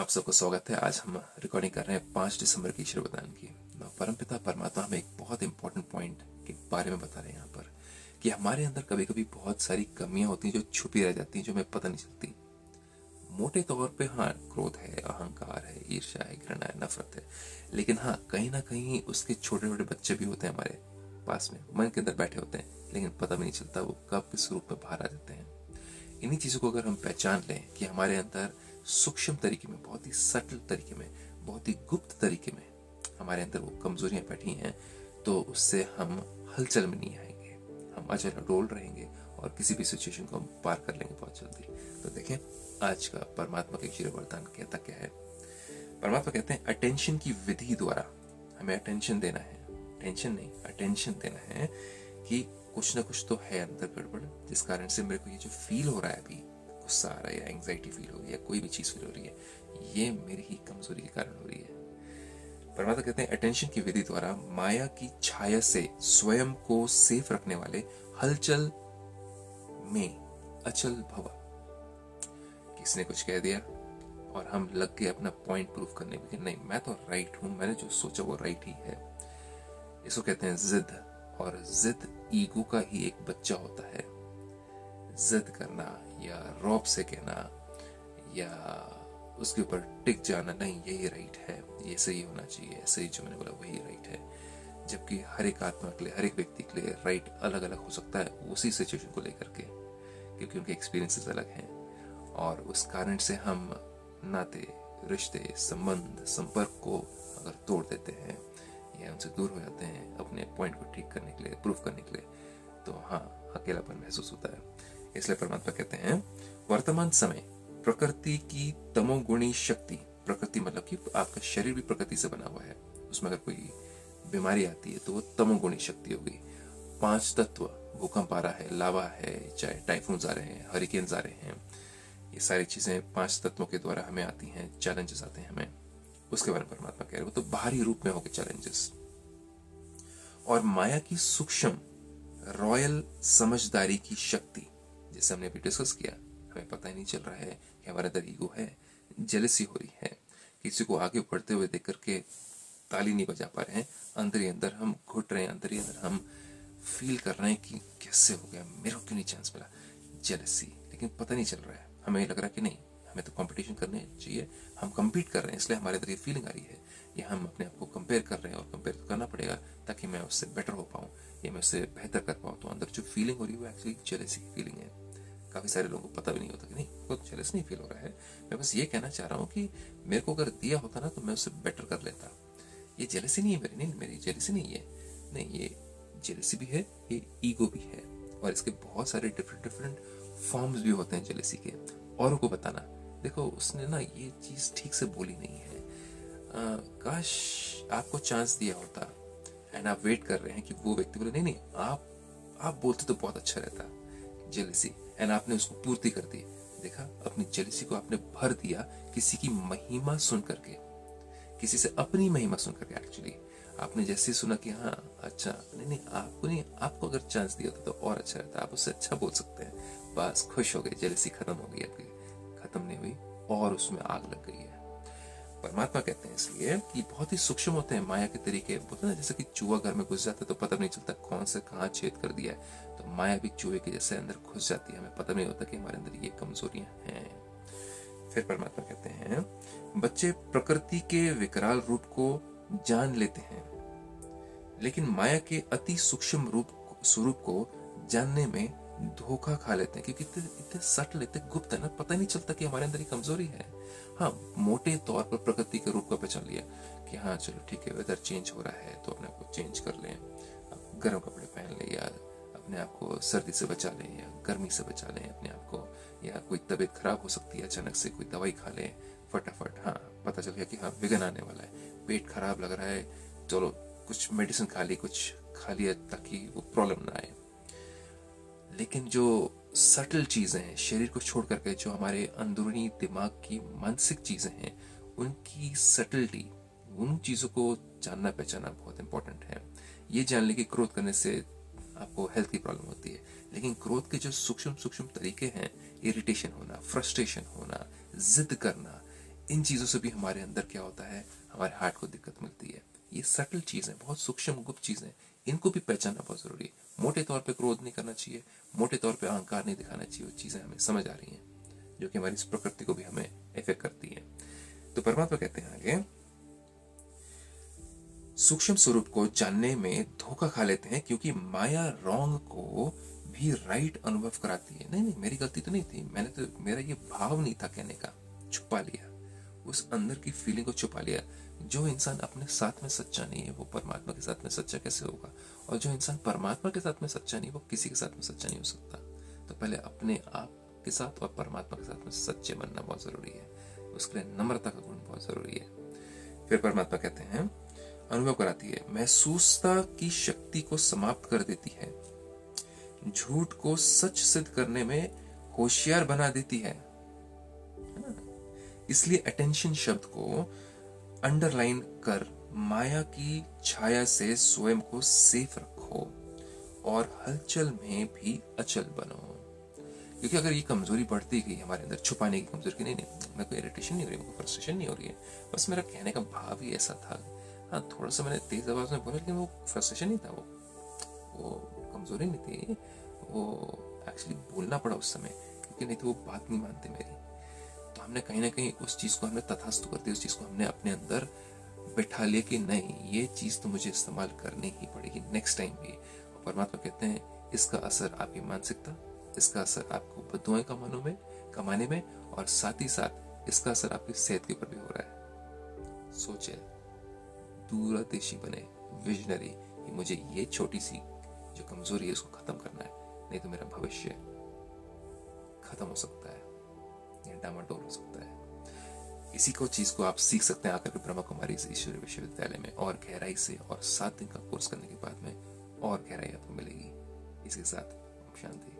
आप सबको स्वागत है। आज हम रिकॉर्डिंग कर रहे हैं 5 दिसंबर की ईश्वर वरदान की। परमपिता परमात्मा हमें एक बहुत इंपॉर्टेंट पॉइंट के बारे में बता रहे हैं यहाँ पर कि हमारे अंदर कभी कभी बहुत सारी कमियां होती हैं जो छुपी रह जाती हैं, जो हमें पता नहीं चलती। मोटे तौर पे हाँ, क्रोध है, अहंकार है, ईर्ष्या है, घृणा है, नफरत है, लेकिन हाँ कहीं ना कहीं उसके छोटे छोटे बच्चे भी होते हैं हमारे पास में, मन के अंदर बैठे होते हैं, लेकिन पता भी नहीं चलता वो कब किस रूप में बाहर आ जाते हैं। इन्हीं चीज़ों को अगर हम पहचान लें कि हमारे अंदर सूक्ष्म तरीके में, बहुत ही सटल तरीके में, बहुत ही गुप्त तरीके में हमारे अंदर वो कमजोरियां बैठी हैं, तो उससे हम हलचल में नहीं आएंगे, हम अचल अडोल रहेंगे और किसी भी सिचुएशन को हम पार कर लेंगे बहुत जल्दी। तो देखें आज का परमात्मा का ईश्वरी वरदान कहता क्या है। परमात्मा कहते हैं अटेन्शन की विधि द्वारा हमें अटेंशन देना है, टेंशन नहीं, अटेंशन देना है कि कुछ ना कुछ तो है अंदर गड़बड़, जिस कारण से मेरे को ये जो फील हो रहा है, अभी गुस्सा आ रहा है या एंग्जाइटी फील हो रही है, कोई भी चीज़ फील हो रही है, ये मेरी ही कमजोरी के कारण हो रही है। परमात्मा कहते हैं अटेंशन की विधि द्वारा माया की छाया से स्वयं को सेफ रखने वाले हलचल में अचल भवा। किसने कुछ कह दिया और हम लग गए अपना पॉइंट प्रूफ करने में कि नहीं मैं तो राइट हूं, मैंने जो सोचा वो राइट ही है। इसको कहते हैं जिद, और जिद ईगो का ही एक बच्चा होता है। जिद करना या रौब से कहना या उसके ऊपर टिक जाना, नहीं यही राइट है, ये सही होना चाहिए, ऐसे ही जो मैंने बोला वही राइट है, जबकि हर एक आत्मा के लिए, हर एक व्यक्ति के लिए राइट अलग अलग हो सकता है उसी सिचुएशन को लेकर के, क्योंकि उनके एक्सपीरियंसेस अलग हैं। और उस कारण से हम नाते, रिश्ते, संबंध, संपर्क को अगर तोड़ देते हैं या उनसे दूर हो जाते हैं अपने पॉइंट को ठीक करने के लिए, प्रूफ करने के लिए, तो हाँ अकेलापन महसूस होता है। इसलिए परमात्मा कहते हैं वर्तमान समय प्रकृति की तमोगुणी शक्ति, प्रकृति मतलब कि आपका शरीर भी प्रकृति से बना हुआ है, उसमें अगर कोई बीमारी आती है तो वो तमोगुणी शक्ति होगी। 5 तत्व, भूकंप आ रहा है, लावा है, चाहे टाइफून्स आ रहे हैं, हरिकेन्स आ रहे हैं, ये सारी चीजें 5 तत्वों के द्वारा हमें आती हैं, चैलेंजेस आते हैं हमें, उसके बारे में परमात्मा कह रहे हो तो बाहरी रूप में हो गए चैलेंजेस। और माया की सूक्ष्म रॉयल समझदारी की शक्ति, जैसे हमने अभी डिस्कस किया, हमें पता ही नहीं चल रहा है कि हमारे अंदर ईगो है, जेलसी हो रही है, किसी को आगे बढ़ते हुए देख करके ताली नहीं बजा पा रहे हैं, अंदर ही अंदर हम घुट रहे हैं, अंदर ही अंदर हम फील कर रहे हैं कि कैसे हो गया, मेरे को क्यों नहीं चांस मिला, जेलसी, लेकिन पता नहीं चल रहा है, हमें लग रहा है कि नहीं हमें तो कंपटीशन करने चाहिए, हम कम्पीट कर रहे हैं, इसलिए हमारे अंदर ये फीलिंग आ रही है, या हम अपने आप को कंपेयर कर रहे हैं, और कंपेयर तो करना पड़ेगा ताकि मैं उससे बेटर हो पाऊँ या मैं उससे बेहतर कर पाऊँ। तो अंदर जो फीलिंग हो रही है वो एक्चुअली जेलसी की फीलिंग है। काफ़ी सारे लोगों को पता भी नहीं होता कि नहीं कुछ जेलस नहीं फील हो रहा है, मैं बस ये कहना चाह रहा हूँ कि मेरे को अगर दिया होता ना तो मैं उससे बेटर कर लेता, ये जेलसी नहीं है मेरी, नहीं मेरी जेलसी नहीं है, नहीं ये जेलसी भी है, ये ईगो भी है, और इसके बहुत सारे डिफरेंट फॉर्म्स भी होते हैं जेलसी के। औरों को बताना, देखो उसने ना ये चीज़ ठीक से बोली नहीं है, काश आपको चांस दिया होता, एंड आप वेट कर रहे हैं कि वो व्यक्ति बोले नहीं आप बोलते तो बहुत अच्छा रहता, जेलसी, एंड आपने उसको पूर्ति कर दी, देखा अपनी जेलसी को आपने भर दिया किसी की महिमा सुन करके, किसी से अपनी महिमा सुन करके। एक्चुअली आपने जैसे सुना कि हाँ अच्छा, नहीं आपको नहीं, आपको अगर चांस दिया होता तो और अच्छा रहता, आप उससे अच्छा बोल सकते हैं, बस खुश हो गए, जेलसी खत्म हो गई आपकी, खत्म नहीं हुई और उसमें आग लग गई है। परमात्मा कहते हैं इसलिए कि बहुत ही सूक्ष्म होते हैं माया के तरीके, बोलते ना जैसे कि चूहा घर में घुस जाता है तो पता नहीं चलता कौन से कहाँ छेद कर दिया है, तो माया भी चूहे के जैसे अंदर घुस जाती है, हमें पता नहीं होता कि हमारे अंदर ये कमजोरियां हैं। फिर परमात्मा कहते हैं बच्चे प्रकृति के विकराल रूप को जान लेते हैं, लेकिन माया के अति सूक्ष्म स्वरूप को जानने में धोखा खा लेते हैं, क्योंकि इतने सटल, इतने गुप्त है ना, पता नहीं चलता कि हमारे अंदर ये कमजोरी है। हाँ मोटे तौर पर प्रकृति के रूप का पहचान लिया कि हाँ चलो ठीक है, वेदर चेंज हो रहा है तो अपने आप को चेंज कर लें, आप गर्म कपड़े पहन लें, या अपने आप को सर्दी से बचा लें, या गर्मी से बचा लें अपने आप को, या कोई तबीयत खराब हो सकती है अचानक से, कोई दवाई खा लें फटाफट, हाँ पता चल गया कि हाँ विघन आने वाला है, पेट खराब लग रहा है, चलो कुछ मेडिसिन खा ली, कुछ खा लिया ताकि वो प्रॉब्लम ना आए। लेकिन जो सटल चीज़ें हैं शरीर को छोड़ करके, जो हमारे अंदरूनी दिमाग की मानसिक चीज़ें हैं, उनकी सटलिटी, उन चीज़ों को जानना पहचाना बहुत इम्पोर्टेंट है। ये जान ले कि क्रोध करने से आपको हेल्थ की प्रॉब्लम होती है, लेकिन क्रोध के जो सूक्ष्म तरीके हैं, इरिटेशन होना, फ्रस्ट्रेशन होना, जिद करना, इन चीज़ों से भी हमारे अंदर क्या होता है, हमारे हार्ट को दिक्कत मिलती है। ये सटल चीज़ें, बहुत सूक्ष्म गुप्त चीज़ें, इनको भी पहचानना बहुत ज़रूरी है। मोटे तौर पे क्रोध नहीं करना चाहिए, मोटे तौर पे अहंकार नहीं दिखाना चाहिए। वो चीज़ें हमें समझ आ रही हैं जो कि हमारी इस प्रकृति को भी हमें इफेक्ट करती है। तो परमात्मा कहते हैं आगे, सूक्ष्म स्वरूप को जानने में धोखा खा लेते हैं क्योंकि माया रॉन्ग को भी राइट अनुभव कराती है। नहीं, मेरी गलती तो नहीं थी, मैंने तो, मेरा ये भाव नहीं था कहने का, छुपा लिया, उस अंदर की फीलिंग को छुपा लिया। जो इंसान अपने साथ में सच्चा नहीं है वो परमात्मा के साथ में सच्चा कैसे होगा, और जो इंसान परमात्मा के साथ में सच्चा नहीं वो किसी के साथ में सच्चा नहीं हो सकता। तो पहले अपने आप के साथ और परमात्मा के साथ में सच्चे बनना बहुत जरूरी है, उसके लिए नम्रता का गुण बहुत जरूरी है। फिर परमात्मा कहते हैं, अनुभव कराती है, महसूसता की शक्ति को समाप्त कर देती है, झूठ को सच सिद्ध करने में होशियार बना देती है। इसलिए अटेन्शन शब्द को अंडरलाइन कर माया की छाया से स्वयं को सेफ रखो और हलचल में भी अचल बनो। क्योंकि अगर ये कमजोरी बढ़ती गई हमारे अंदर, छुपाने की कमजोरी की, नहीं मेरे को इरिटेशन नहीं हो रही, मेरे को फ्रस्ट्रेशन नहीं हो रही है, बस मेरा कहने का भाव ही ऐसा था। हाँ, थोड़ा सा मैंने तेज आवाज में बोला लेकिन वो फ्रस्ट्रेशन नहीं था, वो कमजोरी नहीं थी, वो एक्चुअली बोलना पड़ा उस समय, क्योंकि नहीं तो वो बात नहीं मानते मेरी। तो हमने कहीं ना कहीं उस चीज़ को हमने तथास्तु कर दिया, उस चीज़ को हमने अपने अंदर बैठा लिया कि नहीं ये चीज़ तो मुझे इस्तेमाल करनी ही पड़ेगी नेक्स्ट टाइम भी। और परमात्मा कहते हैं इसका असर आपकी मानसिकता, इसका असर आपको बद्दुआएं कमाने में, और साथ ही साथ इसका असर आपकी सेहत के ऊपर भी हो रहा है। सोचे, दूरदेशी बने, विजनरी, मुझे ये छोटी सी जो कमजोरी है उसको खत्म करना है, नहीं तो मेरा भविष्य खत्म हो सकता है, डामाडोल हो सकता है। इसी को चीज को आप सीख सकते हैं आकर ब्रह्मा कुमारी ईश्वरी विश्वविद्यालय में, और गहराई से, और 7 दिन का कोर्स करने के बाद में और गहराई आपको मिलेगी। इसके साथ शांति।